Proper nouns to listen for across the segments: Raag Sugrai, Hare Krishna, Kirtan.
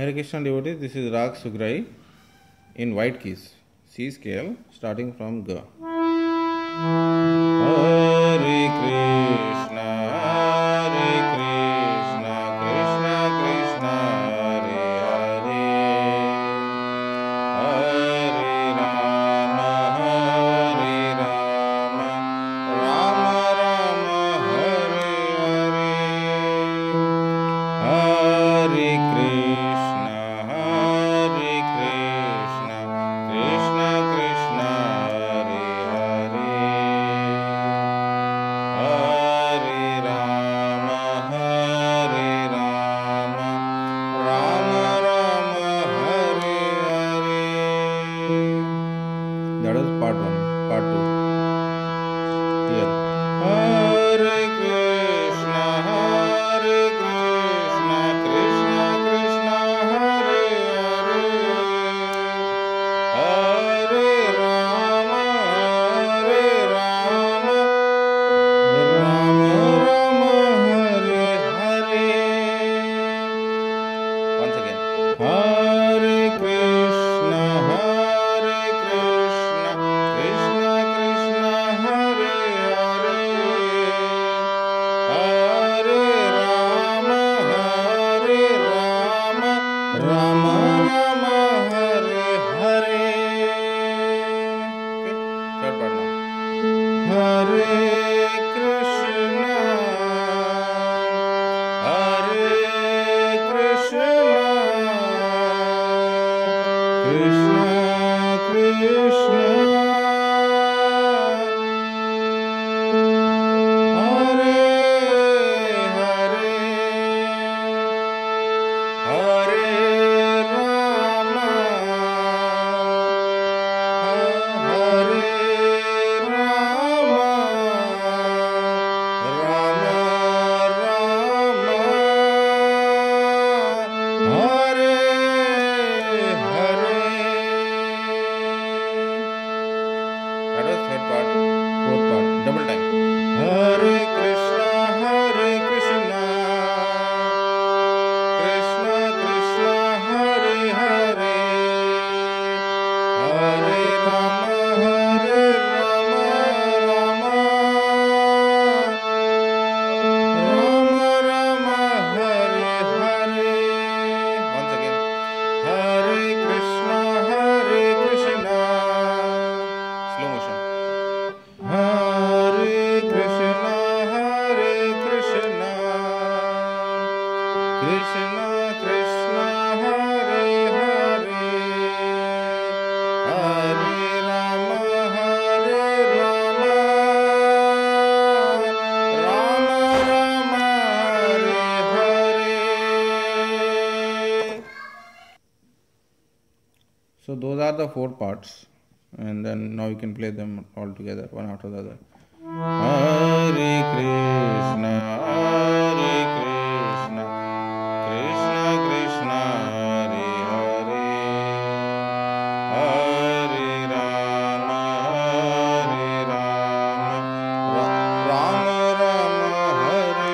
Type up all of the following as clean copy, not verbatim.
Hare Krishna devotees, this is Raag Sugrai in white keys, C scale starting from G. That was part 1. Part 2. Clear. Hare Krishna, Hare Krishna, Krishna Krishna, Hare Hare. Hare Rama, Hare Rama, Rama Rama, Hare Hare. Once again. Hare Krishna, Hare Krishna. So those are the 4 parts, and then now you can play them all together, one after the other. Hare Krishna, Hare Krishna, Krishna Krishna, Hare Hare, Hare Rama, Hare Rama, Rama Rama, Hare Hare.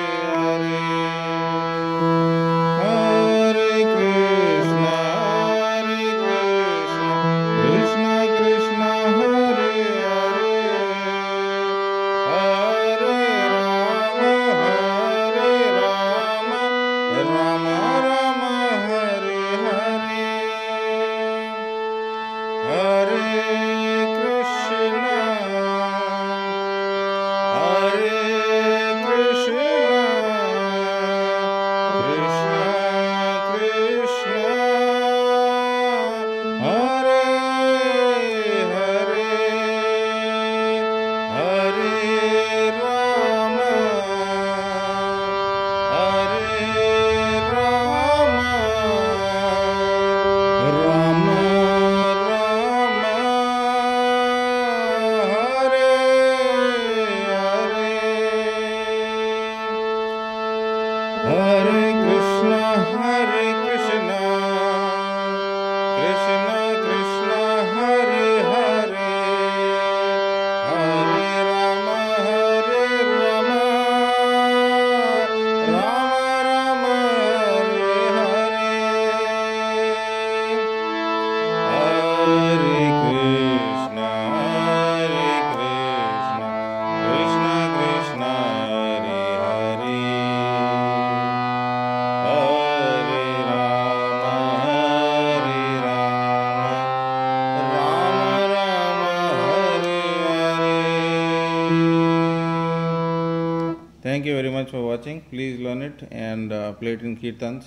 Thank you very much for watching. Please learn it and play it in Kirtans,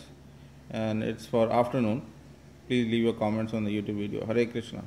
and it's for afternoon. Please leave your comments on the YouTube video. Hare Krishna.